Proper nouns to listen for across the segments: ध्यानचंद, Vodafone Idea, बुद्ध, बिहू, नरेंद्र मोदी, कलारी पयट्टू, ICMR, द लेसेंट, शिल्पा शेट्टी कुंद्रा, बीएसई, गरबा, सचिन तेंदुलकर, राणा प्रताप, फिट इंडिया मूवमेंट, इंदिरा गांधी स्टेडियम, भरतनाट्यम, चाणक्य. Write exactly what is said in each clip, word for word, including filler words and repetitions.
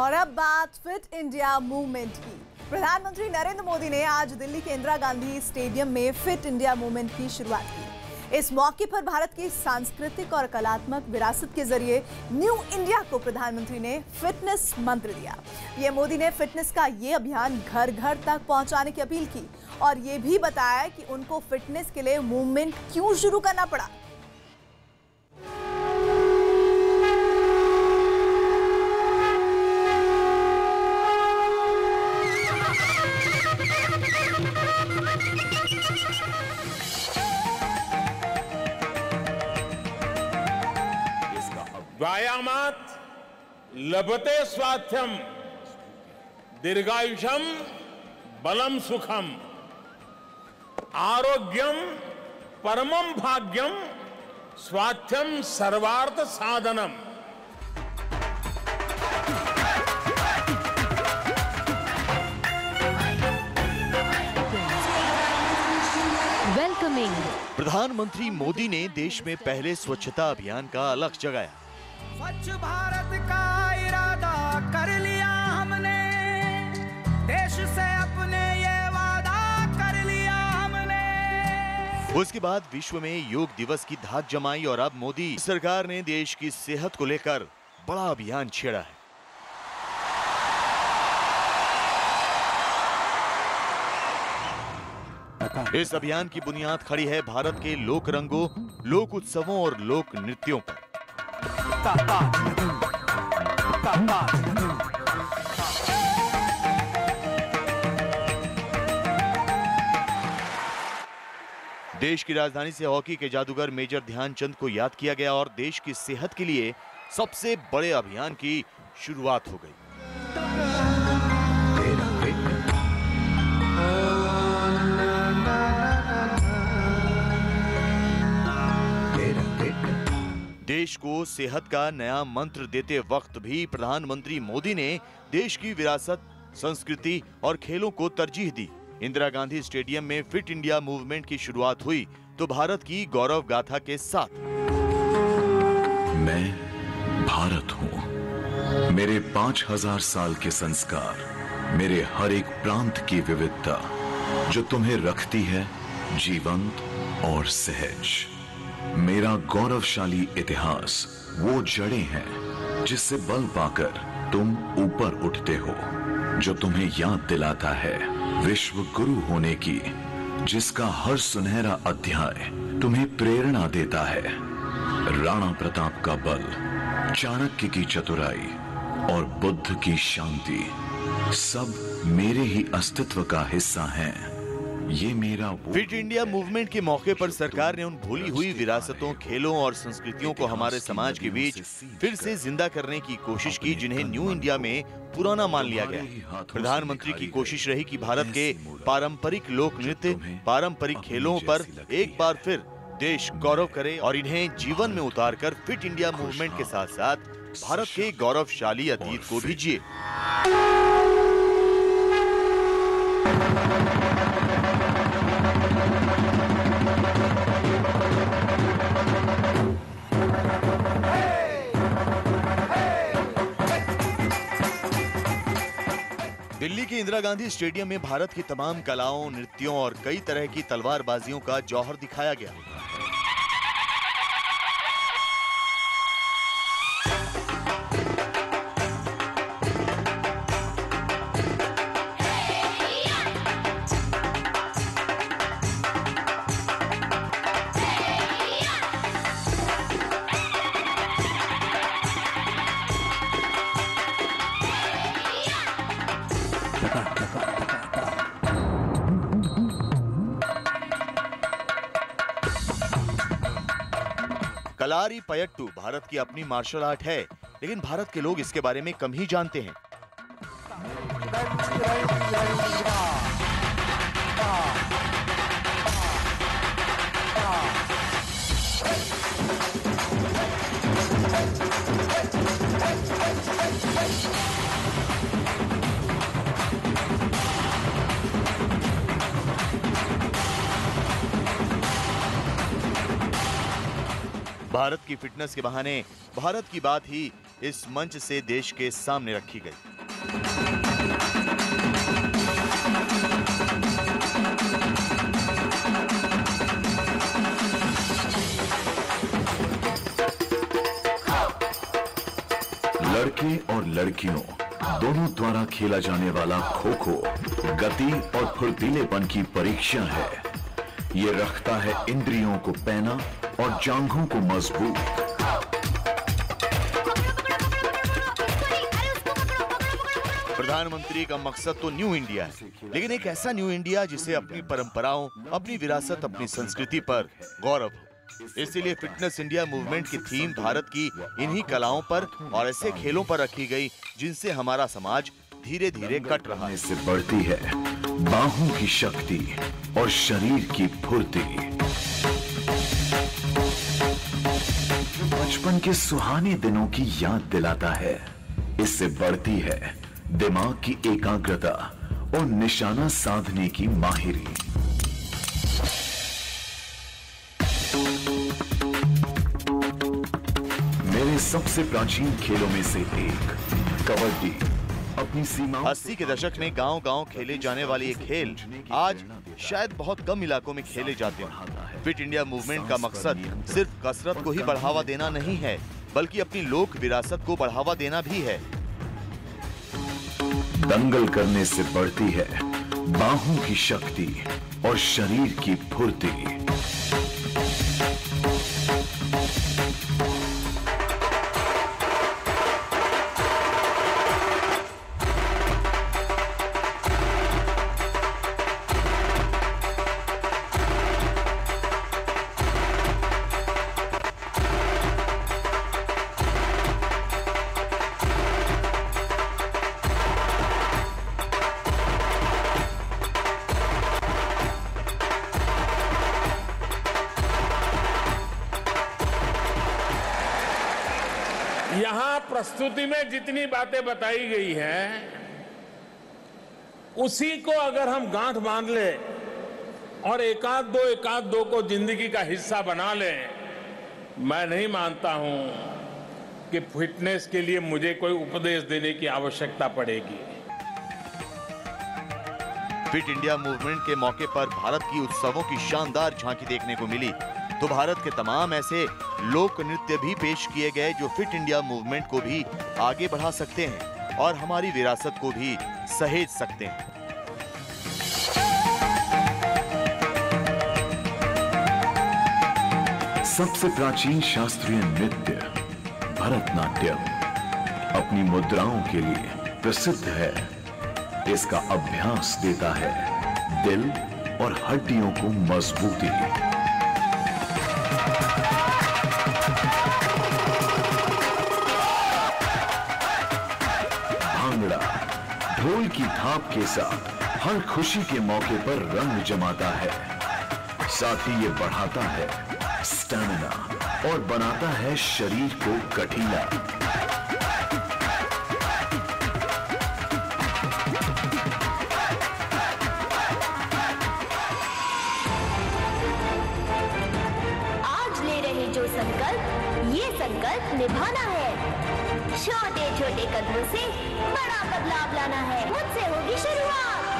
और अब बात फिट इंडिया मूवमेंट की। प्रधानमंत्री नरेंद्र मोदी ने आज दिल्ली के इंदिरा गांधी स्टेडियम में फिट इंडिया मूवमेंट की शुरुआत की। इस मौके पर भारत की सांस्कृतिक और कलात्मक विरासत के जरिए न्यू इंडिया को प्रधानमंत्री ने फिटनेस मंत्र दिया। ये मोदी ने फिटनेस का ये अभियान घर घर तक पहुंचाने की अपील की और ये भी बताया कि उनको फिटनेस के लिए मूवमेंट क्यों शुरू करना पड़ा। व्यायामात् लभते स्वास्थ्यम दीर्घायुषम बलम सुखम आरोग्यम परमम भाग्यम स्वास्थ्यम सर्वार्थ साधनम। वेलकमिंग। प्रधानमंत्री मोदी ने देश में पहले स्वच्छता अभियान का लक्ष्य जगाया। स्वच्छ भारत का इरादा कर लिया हमने, देश से अपने ये वादा कर लिया हमने। उसके बाद विश्व में योग दिवस की धाक जमाई और अब मोदी सरकार ने देश की सेहत को लेकर बड़ा अभियान छेड़ा है। इस अभियान की बुनियाद खड़ी है भारत के लोक रंगों, लोक उत्सवों और लोक नृत्यों पर। देश की राजधानी से हॉकी के जादूगर मेजर ध्यानचंद को याद किया गया और देश की सेहत के लिए सबसे बड़े अभियान की शुरुआत हो गई। देश को सेहत का नया मंत्र देते वक्त भी प्रधानमंत्री मोदी ने देश की विरासत, संस्कृति और खेलों को तरजीह दी। इंदिरा गांधी स्टेडियम में फिट इंडिया मूवमेंट की शुरुआत हुई तो भारत की गौरव गाथा के साथ। मैं भारत हूँ, मेरे पाँच हजार साल के संस्कार, मेरे हर एक प्रांत की विविधता जो तुम्हें रखती है जीवंत और सहज। मेरा गौरवशाली इतिहास, वो जड़ें हैं जिससे बल पाकर तुम ऊपर उठते हो, जो तुम्हें याद दिलाता है विश्व गुरु होने की, जिसका हर सुनहरा अध्याय तुम्हें प्रेरणा देता है। राणा प्रताप का बल, चाणक्य की चतुराई और बुद्ध की शांति सब मेरे ही अस्तित्व का हिस्सा हैं। ये मेरा फिट इंडिया मूवमेंट के मौके पर सरकार ने उन भूली हुई विरासतों, खेलों और संस्कृतियों को हमारे समाज के बीच फिर से जिंदा करने की कोशिश की, जिन्हें न्यू इंडिया में पुराना मान लिया गया। प्रधानमंत्री की कोशिश रही कि भारत के पारंपरिक लोक नृत्य, पारंपरिक खेलों पर एक बार फिर देश गौरव करे और इन्हें जीवन में उतार कर फिट इंडिया मूवमेंट के साथ साथ भारत के गौरवशाली अतीत को भी जिए। दिल्ली के इंदिरा गांधी स्टेडियम में भारत की तमाम कलाओं, नृत्यों और कई तरह की तलवारबाजियों का जौहर दिखाया गया। कलारी पयट्टू भारत की अपनी मार्शल आर्ट है, लेकिन भारत के लोग इसके बारे में कम ही जानते हैं। भारत की फिटनेस के बहाने भारत की बात ही इस मंच से देश के सामने रखी गई। लड़के और लड़कियों दोनों द्वारा खेला जाने वाला खो खो गति और फुर्तीलेपन की परीक्षा है। ये रखता है इंद्रियों को पैना और जांघों को मजबूत। प्रधानमंत्री का मकसद तो न्यू इंडिया है, लेकिन एक ऐसा न्यू इंडिया जिसे अपनी परंपराओं, अपनी विरासत, अपनी संस्कृति पर गौरव हो। इसीलिए फिटनेस इंडिया मूवमेंट की थीम भारत की इन्हीं कलाओं पर और ऐसे खेलों पर रखी गई जिनसे हमारा समाज धीरे धीरे कट रहा है। इससे बढ़ती है बाहों की शक्ति और शरीर की फुर्ती। बचपन के सुहाने दिनों की याद दिलाता है। इससे बढ़ती है दिमाग की एकाग्रता और निशाना साधने की माहिरी। सबसे प्राचीन खेलों में से एक कबड्डी अपनी सीमा। अस्सी के दशक में गांव-गांव खेले जाने वाले ये खेल आज शायद बहुत कम इलाकों में खेले जाते हैं। फिट इंडिया मूवमेंट का मकसद सिर्फ कसरत को ही बढ़ावा देना नहीं है, बल्कि अपनी लोक विरासत को बढ़ावा देना भी है। दंगल करने से बढ़ती है बाहों की शक्ति और शरीर की फुर्ती। प्रस्तुति में जितनी बातें बताई गई हैं, उसी को अगर हम गांठ बांध ले और एकाध दो एकाध दो को जिंदगी का हिस्सा बना लें, मैं नहीं मानता हूं कि फिटनेस के लिए मुझे कोई उपदेश देने की आवश्यकता पड़ेगी। फिट इंडिया मूवमेंट के मौके पर भारत की उत्सवों की शानदार झांकी देखने को मिली, तो भारत के तमाम ऐसे लोक नृत्य भी पेश किए गए जो फिट इंडिया मूवमेंट को भी आगे बढ़ा सकते हैं और हमारी विरासत को भी सहेज सकते हैं। सबसे प्राचीन शास्त्रीय नृत्य भरतनाट्यम अपनी मुद्राओं के लिए प्रसिद्ध है। इसका अभ्यास देता है दिल और हड्डियों को मजबूती। ढोल की थाप के साथ हर खुशी के मौके पर रंग जमाता है। साथ ही ये बढ़ाता है स्टैमिना और बनाता है शरीर को कठिला। आज ले रहे जो संकल्प, ये संकल्प निभाना है। छोटे छोटे कदमों से बड़ा बदलाव लाना है। मुझसे होगी शुरुआत।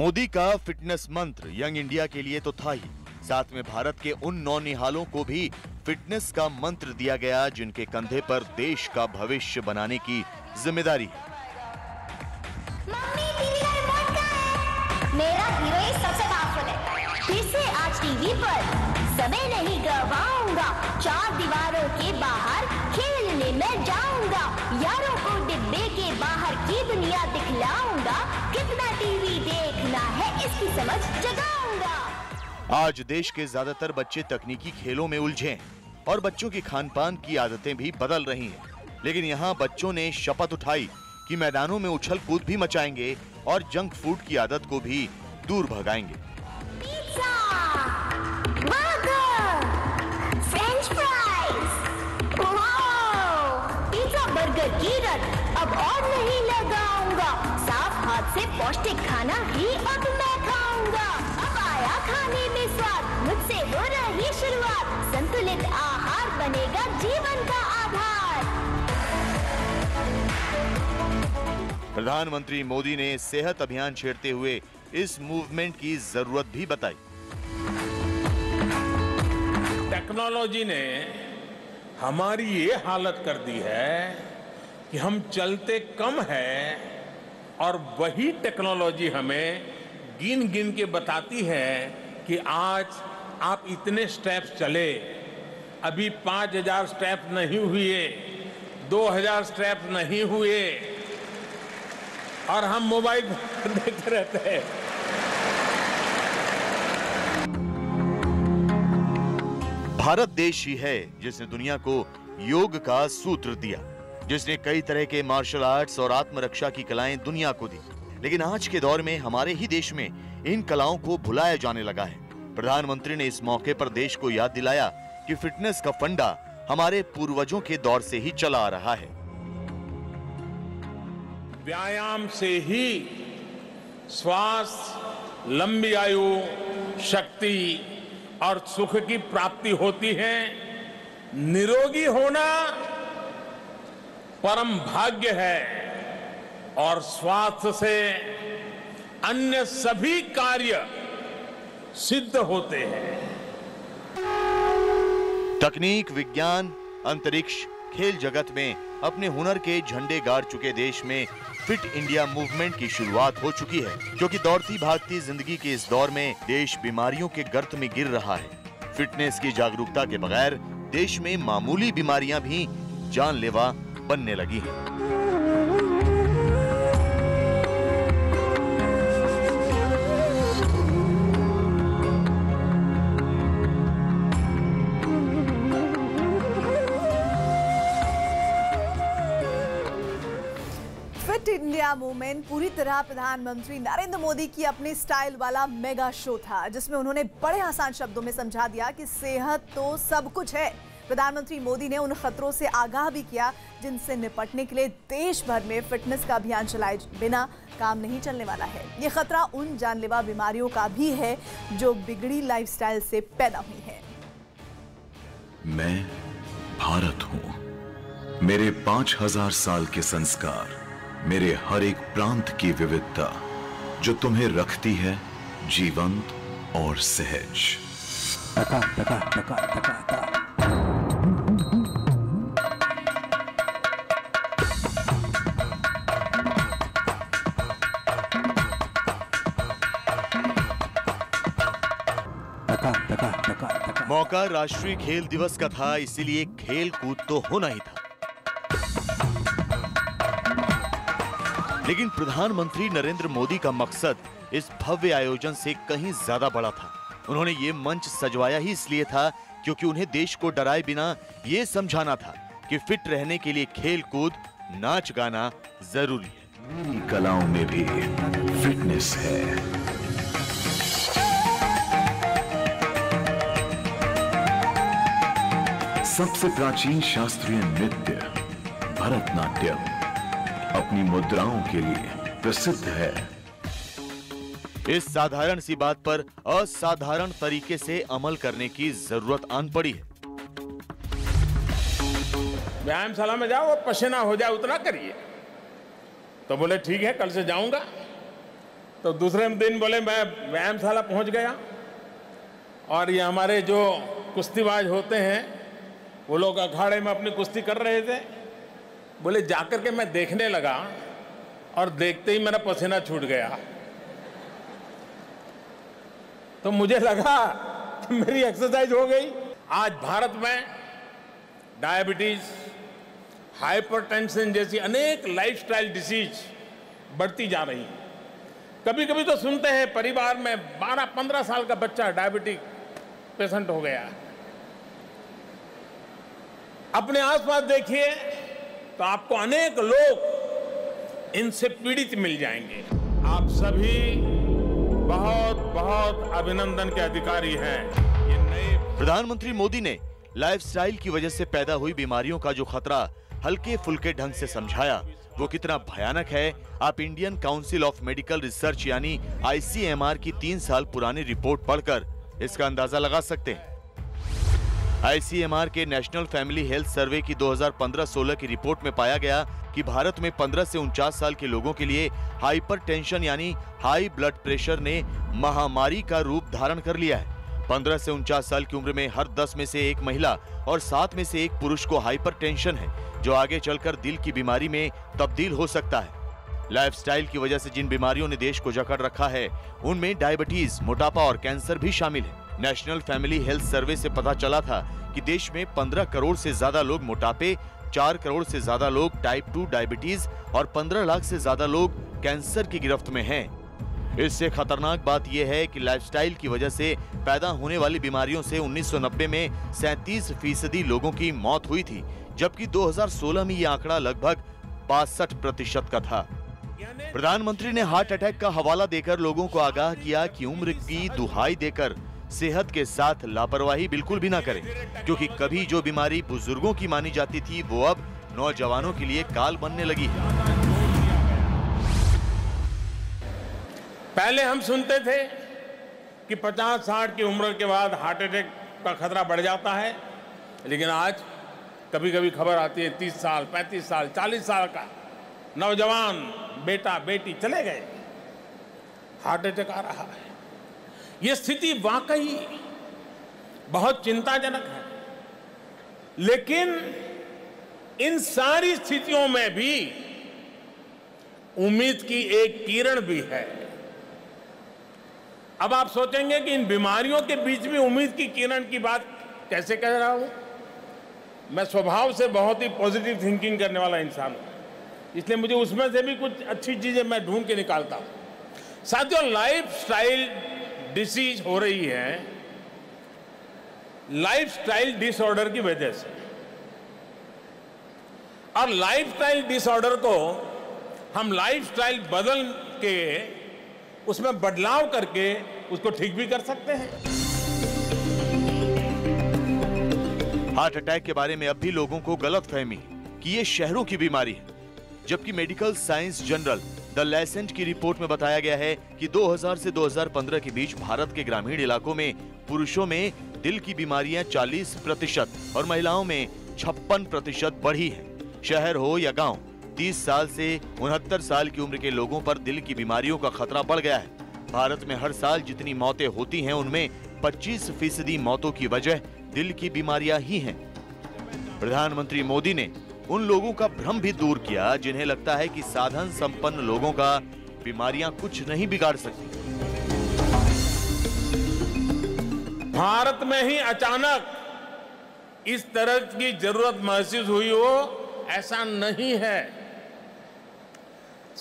मोदी का फिटनेस मंत्र यंग इंडिया के लिए तो था ही, साथ में भारत के उन नौनिहालों को भी फिटनेस का मंत्र दिया गया जिनके कंधे पर देश का भविष्य बनाने की जिम्मेदारी है। मम्मी, टीवी का रिमोट कहाँ है? मेरा हीरो ही सबसे पावरफुल है। फिर से आज टीवी पर समय नहीं गवाऊंगा, चार दीवारों के बाहर खेलने में जाऊंगा, यारों को डिब्बे के बाहर की दुनिया दिखलाऊंगा, कितना टीवी देखना है इसकी समझ जगाऊंगा। आज देश के ज्यादातर बच्चे तकनीकी खेलों में उलझे हैं और बच्चों की खानपान की आदतें भी बदल रही हैं, लेकिन यहाँ बच्चों ने शपथ उठाई कि मैदानों में उछल कूद भी मचाएंगे और जंक फूड की आदत को भी दूर भगाएंगे। अब और नहीं लगाऊंगा, साफ हाथ से पौष्टिक खाना ही अब मैं खाऊंगा। अब आया खाने में स्वाद, मुझसे हो रही शुरुआत। साथ संतुलित आहार बनेगा जीवन का आधार। प्रधानमंत्री मोदी ने सेहत अभियान छेड़ते हुए इस मूवमेंट की जरूरत भी बताई। टेक्नोलॉजी ने हमारी ये हालत कर दी है कि हम चलते कम है और वही टेक्नोलॉजी हमें गिन गिन के बताती है कि आज आप इतने स्टेप्स चले, अभी पाँच हजार स्टेप नहीं हुए, दो हजार स्टेप नहीं हुए, और हम मोबाइल देखते रहते हैं। भारत देश ही है जिसने दुनिया को योग का सूत्र दिया, जिसने कई तरह के मार्शल आर्ट्स और आत्मरक्षा की कलाएं दुनिया को दी। लेकिन आज के दौर में हमारे ही देश में इन कलाओं को भुलाया जाने लगा है। प्रधानमंत्री ने इस मौके पर देश को याद दिलाया कि फिटनेस का फंडा हमारे पूर्वजों के दौर से ही चला आ रहा है। व्यायाम से ही स्वास्थ्य, लंबी आयु, शक्ति और सुख की प्राप्ति होती है। निरोगी होना परम भाग्य है और स्वास्थ्य से अन्य सभी कार्य सिद्ध होते हैं। तकनीक, विज्ञान, अंतरिक्ष, खेल जगत में अपने हुनर के झंडे गाड़ चुके देश में फिट इंडिया मूवमेंट की शुरुआत हो चुकी है, क्योंकि दौड़ती भागती जिंदगी के इस दौर में देश बीमारियों के गर्त में गिर रहा है। फिटनेस की जागरूकता के बगैर देश में मामूली बीमारियां भी जानलेवा बनने लगी हैं। इंडिया मूवमेंट पूरी तरह प्रधानमंत्री नरेंद्र मोदी की अपने स्टाइल वाला मेगा शो था, जिसमें उन्होंने बड़े आसान शब्दों में समझा दिया कि सेहत तो सब कुछ है। प्रधानमंत्री मोदी ने उन खतरों से आगाह भी किया जिनसे निपटने के लिए देश भर में फिटनेस का अभियान चलाए बिना काम नहीं चलने वाला है। ये खतरा उन जानलेवा बीमारियों का भी है जो बिगड़ी लाइफस्टाइल से पैदा हुई है। मैं भारत हूं, मेरे पांच हजार साल के संस्कार, मेरे हर एक प्रांत की विविधता जो तुम्हें रखती है जीवंत और सहज। तका, तका, तका, तका, तका। मौका राष्ट्रीय खेल दिवस का था, इसीलिए खेल कूद तो होना ही था। लेकिन प्रधानमंत्री नरेंद्र मोदी का मकसद इस भव्य आयोजन से कहीं ज्यादा बड़ा था। उन्होंने ये मंच सजवाया ही इसलिए था क्योंकि उन्हें देश को डराए बिना ये समझाना था कि फिट रहने के लिए खेल कूद, नाच गाना जरूरी है। कलाओं में भी फिटनेस है। सबसे प्राचीन शास्त्रीय नृत्य भरतनाट्यम अपनी मुद्राओं के लिए प्रसिद्ध है। इस साधारण सी बात पर असाधारण तरीके से अमल करने की जरूरत आन पड़ी है। व्यायामशाला में जाओ और पसीना हो जाए उतना करिए, तो बोले ठीक है कल से जाऊंगा। तो दूसरे दिन बोले मैं व्यायामशाला पहुंच गया, और ये हमारे जो कुश्तीबाज होते हैं वो लोग अखाड़े में अपनी कुश्ती कर रहे थे। बोले जाकर के मैं देखने लगा और देखते ही मेरा पसीना छूट गया, तो मुझे लगा कि मेरी एक्सरसाइज हो गई। आज भारत में डायबिटीज, हाइपरटेंशन जैसी अनेक लाइफस्टाइल डिसीज बढ़ती जा रही है। कभी कभी तो सुनते हैं परिवार में बारह पंद्रह साल का बच्चा डायबिटिक पेशेंट हो गया। अपने आसपास देखिए तो आपको अनेक लोग इनसे पीड़ित मिल जाएंगे। आप सभी बहुत बहुत अभिनंदन के अधिकारी हैं। ये नए प्रधानमंत्री मोदी ने लाइफस्टाइल की वजह से पैदा हुई बीमारियों का जो खतरा हल्के फुल्के ढंग से समझाया वो कितना भयानक है, आप Indian council of medical research यानी आई सी एम आर की तीन साल पुरानी रिपोर्ट पढ़कर इसका अंदाजा लगा सकते हैं। आई सी एम आर के नेशनल फैमिली हेल्थ सर्वे की दो हज़ार पंद्रह सोलह की रिपोर्ट में पाया गया कि भारत में पंद्रह से उनचास साल के लोगों के लिए हाइपरटेंशन यानी हाई ब्लड प्रेशर ने महामारी का रूप धारण कर लिया है। पंद्रह से उनचास साल की उम्र में हर दस में से एक महिला और सात में से एक पुरुष को हाइपरटेंशन है, जो आगे चलकर दिल की बीमारी में तब्दील हो सकता है। लाइफस्टाइल की वजह से जिन बीमारियों ने देश को जकड़ रखा है, उनमें डायबिटीज, मोटापा और कैंसर भी शामिल है। नेशनल फैमिली हेल्थ सर्वे से पता चला था कि देश में पंद्रह करोड़ से ज्यादा लोग मोटापे, चार करोड़ से ज्यादा लोग टाइप टू डायबिटीज और पंद्रह लाख से ज्यादा लोग कैंसर की गिरफ्त में हैं। इससे खतरनाक बात यह है कि लाइफस्टाइल की वजह से पैदा होने वाली बीमारियों से उन्नीस सौ नब्बे में सैंतीस फीसदी लोगों की मौत हुई थी, जबकि दो हज़ार सोलह में ये आंकड़ा लगभग बासठ प्रतिशत का था। प्रधानमंत्री ने हार्ट अटैक का हवाला देकर लोगों को आगाह किया कि उम्र की दुहाई देकर सेहत के साथ लापरवाही बिल्कुल भी ना करें, क्योंकि कभी जो बीमारी बुजुर्गों की मानी जाती थी वो अब नौजवानों के लिए काल बनने लगी है। पहले हम सुनते थे कि पचास साठ की उम्र के बाद हार्ट अटैक का खतरा बढ़ जाता है, लेकिन आज कभी कभी खबर आती है तीस साल, पैंतीस साल, चालीस साल का नौजवान बेटा बेटी चले गए, हार्ट अटैक आ रहा है। ये स्थिति वाकई बहुत चिंताजनक है, लेकिन इन सारी स्थितियों में भी उम्मीद की एक किरण भी है। अब आप सोचेंगे कि इन बीमारियों के बीच में उम्मीद की किरण की बात कैसे कह रहा हूं। मैं स्वभाव से बहुत ही पॉजिटिव थिंकिंग करने वाला इंसान हूं, इसलिए मुझे उसमें से भी कुछ अच्छी चीजें मैं ढूंढ के निकालता हूं। साथियों, लाइफस्टाइल डिसीज हो रही है लाइफस्टाइल डिसऑर्डर की वजह से, और लाइफस्टाइल डिसऑर्डर को हम लाइफस्टाइल बदल के उसमें बदलाव करके उसको ठीक भी कर सकते हैं। हार्ट अटैक के बारे में अब भी लोगों को गलतफहमी कि ये शहरों की बीमारी है, जबकि medical science journal द लेसेंट की रिपोर्ट में बताया गया है कि दो हज़ार से दो हज़ार पंद्रह के बीच भारत के ग्रामीण इलाकों में पुरुषों में दिल की बीमारियां चालीस प्रतिशत और महिलाओं में छप्पन प्रतिशत बढ़ी हैं। शहर हो या गांव, तीस साल से उनहत्तर साल की उम्र के लोगों पर दिल की बीमारियों का खतरा बढ़ गया है। भारत में हर साल जितनी मौतें होती हैं, उनमें पच्चीस फीसदी मौतों की वजह दिल की बीमारियां ही हैं। प्रधानमंत्री मोदी ने उन लोगों का भ्रम भी दूर किया जिन्हें लगता है कि साधन संपन्न लोगों का बीमारियां कुछ नहीं बिगाड़ सकती। भारत में ही अचानक इस तरह की जरूरत महसूस हुई हो, ऐसा नहीं है।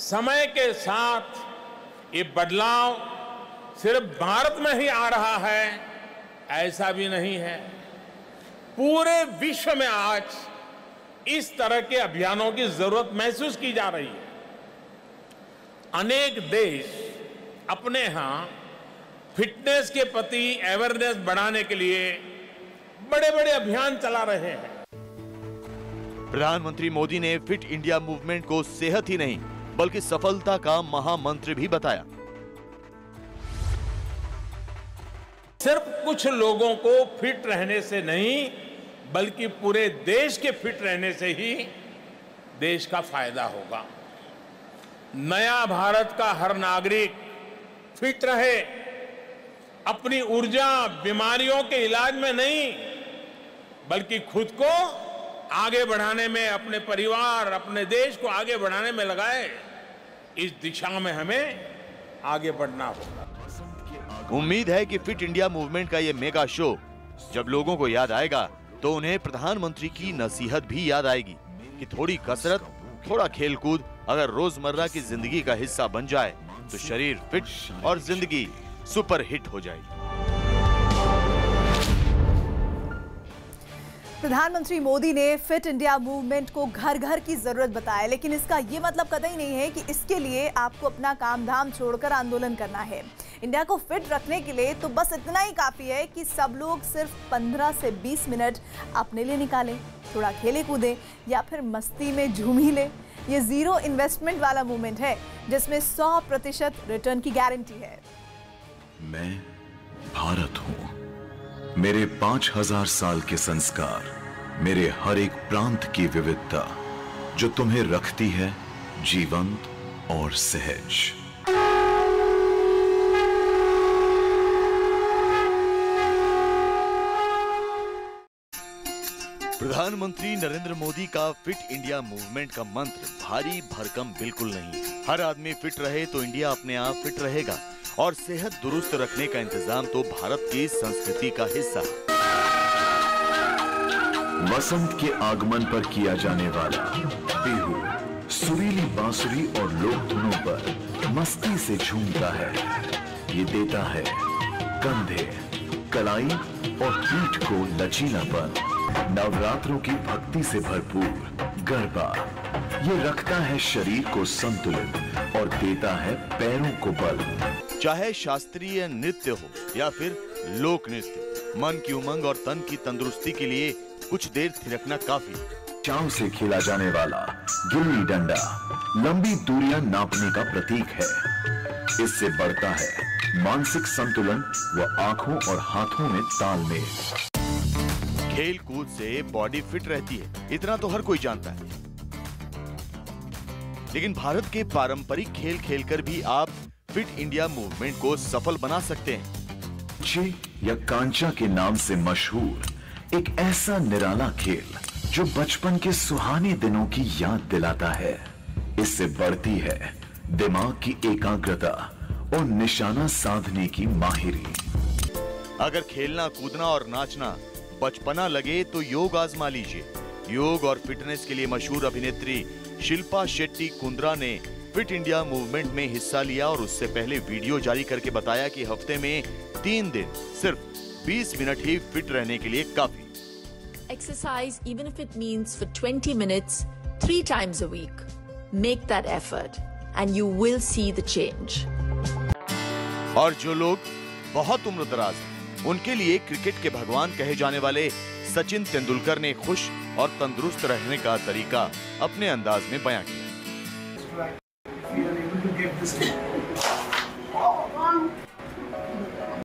समय के साथ ये बदलाव सिर्फ भारत में ही आ रहा है, ऐसा भी नहीं है। पूरे विश्व में आज इस तरह के अभियानों की जरूरत महसूस की जा रही है। अनेक देश अपने यहाँ फिटनेस के प्रति अवेयरनेस बढ़ाने के लिए बड़े बड़े अभियान चला रहे हैं। प्रधानमंत्री मोदी ने फिट इंडिया मूवमेंट को सेहत ही नहीं बल्कि सफलता का महामंत्र भी बताया। सिर्फ कुछ लोगों को फिट रहने से नहीं बल्कि पूरे देश के फिट रहने से ही देश का फायदा होगा। नया भारत का हर नागरिक फिट रहे, अपनी ऊर्जा बीमारियों के इलाज में नहीं बल्कि खुद को आगे बढ़ाने में, अपने परिवार, अपने देश को आगे बढ़ाने में लगाए। इस दिशा में हमें आगे बढ़ना होगा। उम्मीद है कि फिट इंडिया मूवमेंट का ये मेगा शो जब लोगों को याद आएगा तो उन्हें प्रधानमंत्री की नसीहत भी याद आएगी कि थोड़ी कसरत, थोड़ा खेलकूद अगर रोजमर्रा की जिंदगी का हिस्सा बन जाए तो शरीर फिट और जिंदगी सुपर हिट हो जाएगी। प्रधानमंत्री मोदी ने फिट इंडिया मूवमेंट को घर घर की जरूरत बताया, लेकिन इसका ये मतलब कतई नहीं है कि इसके लिए आपको अपना काम धाम छोड़कर आंदोलन करना है। इंडिया को फिट रखने के लिए तो बस इतना ही काफ़ी है कि सब लोग सिर्फ पंद्रह से बीस मिनट अपने लिए निकालें, थोड़ा खेले कूदें या फिर मस्ती में झूम ही लें। ये जीरो इन्वेस्टमेंट वाला मूवमेंट है जिसमें सौ प्रतिशत रिटर्न की गारंटी है। मैं भारत हूँ। मेरे पांच हजार साल के संस्कार, मेरे हर एक प्रांत की विविधता जो तुम्हें रखती है जीवंत और सहज। प्रधानमंत्री नरेंद्र मोदी का फिट इंडिया मूवमेंट का मंत्र भारी भरकम बिल्कुल नहीं। हर आदमी फिट रहे तो इंडिया अपने आप फिट रहेगा। और सेहत दुरुस्त रखने का इंतजाम तो भारत की संस्कृति का हिस्सा है। वसंत के आगमन पर किया जाने वाला बिहू सुरीली बांसुरी और लोकधुनों पर मस्ती से झूमता है। ये देता है कंधे, कलाई और पीठ को लचीलापन। नवरात्रों की भक्ति से भरपूर गरबा ये रखता है शरीर को संतुलित और देता है पैरों को बल। चाहे शास्त्रीय नृत्य हो या फिर लोक नृत्य, मन की उमंग और तन की तंदुरुस्ती के लिए कुछ देर थिरकना काफी। चाव से खेला जाने वाला गिल्ली डंडा लंबी दूरियां नापने का प्रतीक है। इससे बढ़ता है मानसिक संतुलन व आंखों और हाथों में तालमेल। खेल कूद से बॉडी फिट रहती है, इतना तो हर कोई जानता है। लेकिन भारत के पारंपरिक खेल खेलकर भी आप फिट इंडिया मूवमेंट को सफल बना सकते हैं। छे या कांचा के नाम से मशहूर एक ऐसा निराला खेल जो बचपन के सुहाने दिनों की याद दिलाता है। इससे बढ़ती है दिमाग की एकाग्रता और निशाना साधने की माहिरी। अगर खेलना, कूदना और नाचना बचपना लगे तो योग आजमा लीजिए। योग और फिटनेस के लिए मशहूर अभिनेत्री शिल्पा शेट्टी कुंद्रा ने फिट इंडिया मूवमेंट में हिस्सा लिया और उससे पहले वीडियो जारी करके बताया कि हफ्ते में तीन दिन सिर्फ बीस मिनट ही फिट रहने के लिए काफी। Exercise even if it means for twenty minutes three times a week, make that effort and you will see the change. और जो लोग बहुत उम्रदराज हैं उनके लिए क्रिकेट के भगवान कहे जाने वाले सचिन तेंदुलकर ने खुश और तंदुरुस्त रहने का तरीका अपने अंदाज में बयां किया।